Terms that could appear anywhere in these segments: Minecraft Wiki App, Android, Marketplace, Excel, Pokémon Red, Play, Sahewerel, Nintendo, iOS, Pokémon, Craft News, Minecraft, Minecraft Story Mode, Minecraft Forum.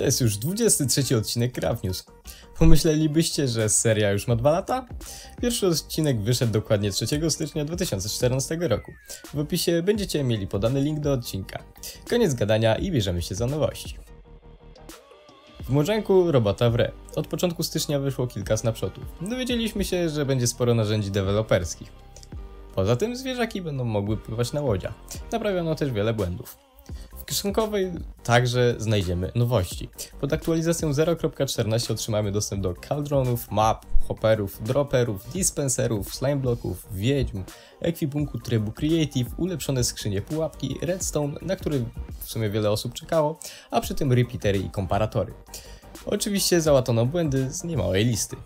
To jest już 23 odcinek Craft News. Pomyślelibyście, że seria już ma 2 lata? Pierwszy odcinek wyszedł dokładnie 3 stycznia 2014 roku. W opisie będziecie mieli podany link do odcinka. Koniec gadania i bierzemy się za nowości. W Mojanku robota w Re. Od początku stycznia wyszło kilka snapshotów. Dowiedzieliśmy się, że będzie sporo narzędzi deweloperskich. Poza tym zwierzaki będą mogły pływać na łodziach. Naprawiono też wiele błędów. W kieszonkowej także znajdziemy nowości. Pod aktualizacją 0.14 otrzymamy dostęp do cauldronów, map, hopperów, dropperów, dispenserów, slimebloków, wiedźm, ekwipunku trybu creative, ulepszone skrzynie pułapki, redstone, na który w sumie wiele osób czekało, a przy tym repeatery i komparatory. Oczywiście załatano błędy z niemałej listy.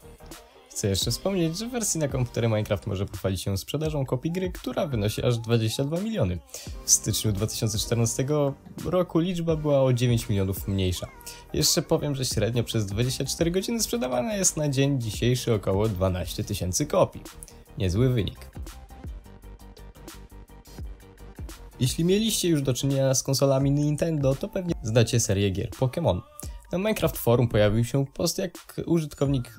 Chcę jeszcze wspomnieć, że w wersji na komputery Minecraft może pochwalić się sprzedażą kopii gry, która wynosi aż 22 miliony. W styczniu 2014 roku liczba była o 9 milionów mniejsza. Jeszcze powiem, że średnio przez 24 godziny sprzedawane jest na dzień dzisiejszy około 12 tysięcy kopii. Niezły wynik. Jeśli mieliście już do czynienia z konsolami Nintendo, to pewnie znacie serię gier Pokémon. Na Minecraft Forum pojawił się post, jak użytkownik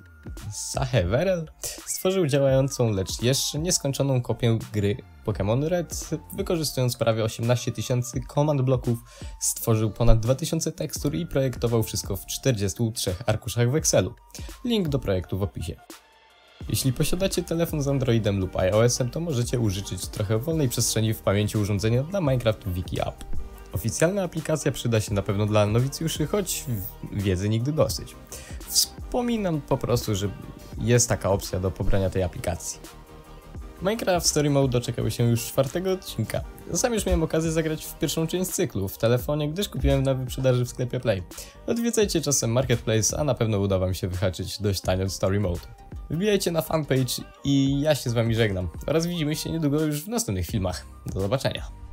Sahewerel stworzył działającą, lecz jeszcze nieskończoną kopię gry Pokémon Red. Wykorzystując prawie 18 tysięcy komand bloków, stworzył ponad 2000 tekstur i projektował wszystko w 43 arkuszach w Excelu. Link do projektu w opisie. Jeśli posiadacie telefon z Androidem lub iOS-em, to możecie użyczyć trochę wolnej przestrzeni w pamięci urządzenia dla Minecraft Wiki App. Oficjalna aplikacja przyda się na pewno dla nowicjuszy, choć wiedzy nigdy dosyć. Wspominam po prostu, że jest taka opcja do pobrania tej aplikacji. Minecraft Story Mode doczekały się już 4. odcinka. Sam już miałem okazję zagrać w pierwszą część cyklu w telefonie, gdyż kupiłem na wyprzedaży w sklepie Play. Odwiedzajcie czasem Marketplace, a na pewno uda wam się wyhaczyć dość tanio Story Mode. Wbijajcie na fanpage i ja się z wami żegnam oraz widzimy się niedługo już w następnych filmach. Do zobaczenia.